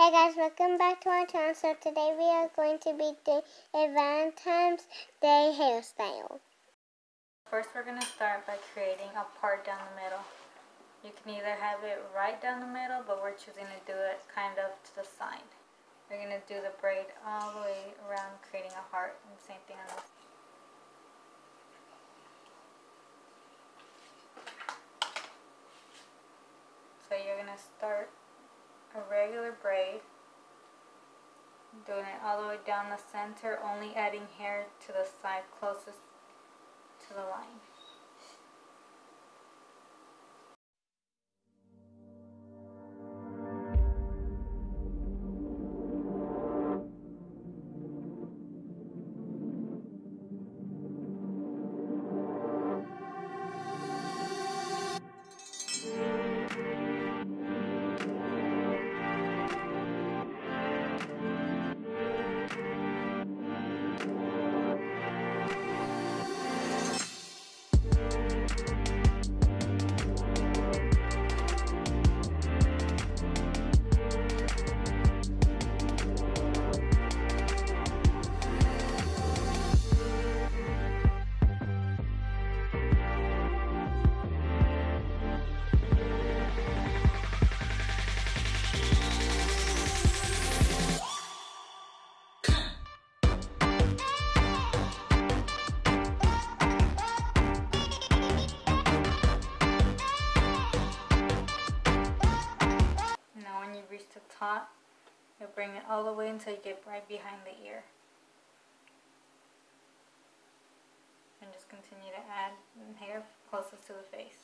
Hey guys, welcome back to my channel. So today we are going to be doing a Valentine's Day hairstyle. First we're going to start by creating a part down the middle. You can either have it right down the middle, but we're choosing to do it kind of to the side. We're going to do the braid all the way around, creating a heart, and same thing on this. So you're going to start a regular braid, doing it all the way down the center, only adding hair to the side closest to the line. Top, you'll bring it all the way until you get right behind the ear. And just continue to add hair closest to the face.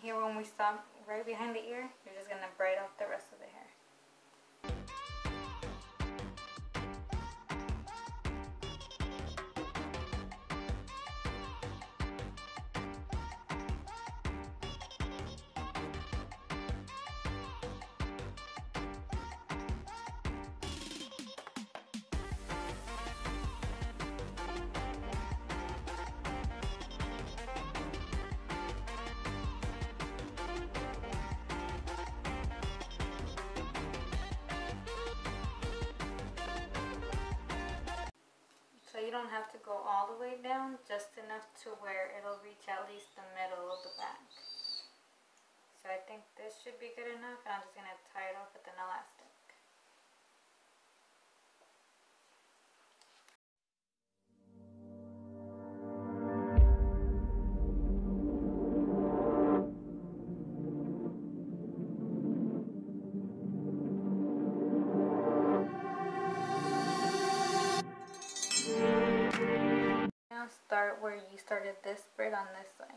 Here, when we stop right behind the ear, you're just going to braid off the rest of the hair. You don't have to go all the way down, just enough to where it'll reach at least the middle of the back. So I think this should be good enough, and I'm just going to tie it off with an elastic. Start where you started this braid on this side.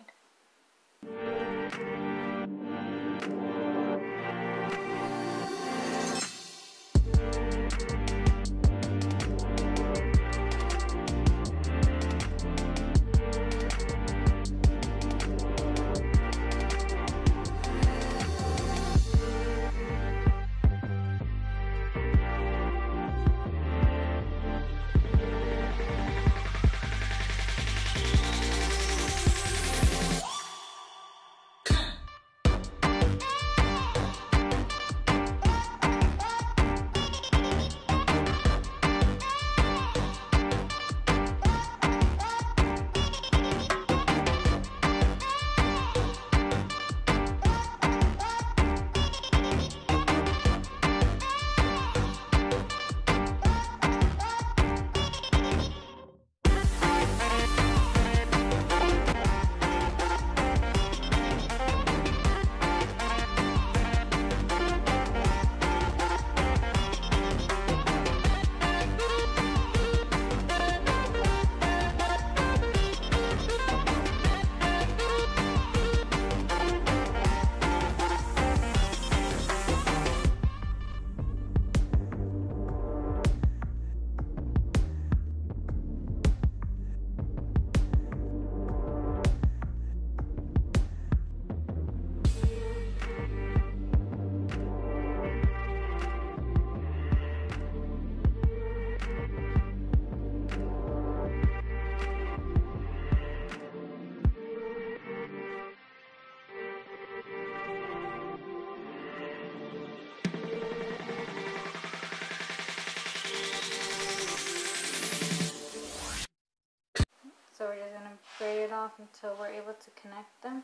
off until we're able to connect them.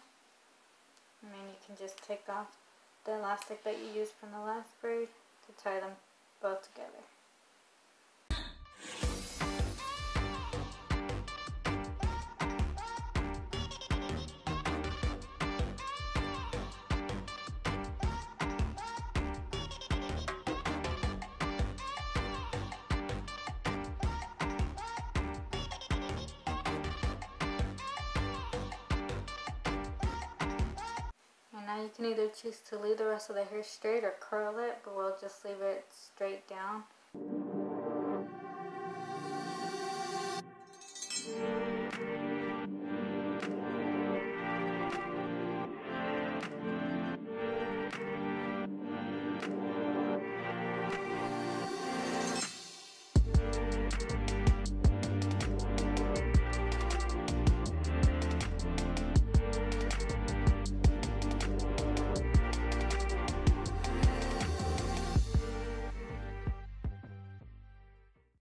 And then you can just take off the elastic that you used from the last braid to tie them both together. Now you can either choose to leave the rest of the hair straight or curl it, but we'll just leave it straight down